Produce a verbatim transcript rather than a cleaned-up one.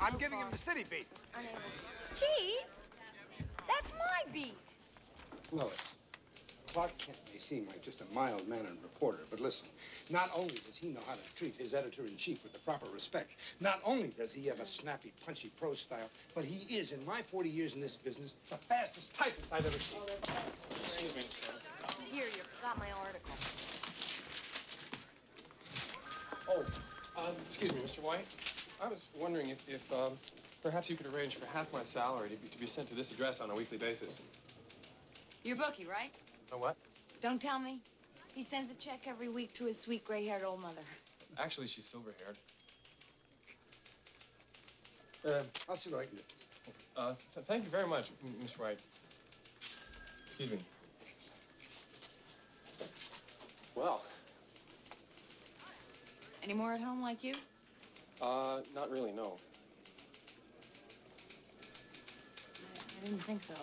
I'm giving him the city beat. Chief, that's my beat. Lois, Clark Kent may seem like just a mild-mannered reporter, but listen, not only does he know how to treat his editor-in-chief with the proper respect, not only does he have a snappy, punchy prose style, but he is, in my forty years in this business, the fastest typist I've ever seen. Excuse me, sir. Here, you forgot my article. Oh, um, excuse me, Mister White. I was wondering if, if um, perhaps you could arrange for half my salary to be, to be sent to this address on a weekly basis. Your bookie, right? A what? Don't tell me. He sends a check every week to his sweet gray-haired old mother. Actually, she's silver-haired. Uh, I'll see what I can do. Uh, th thank you very much, Miss White. Excuse me. Well. Any more at home like you? Uh, not really, no. I, I didn't think so.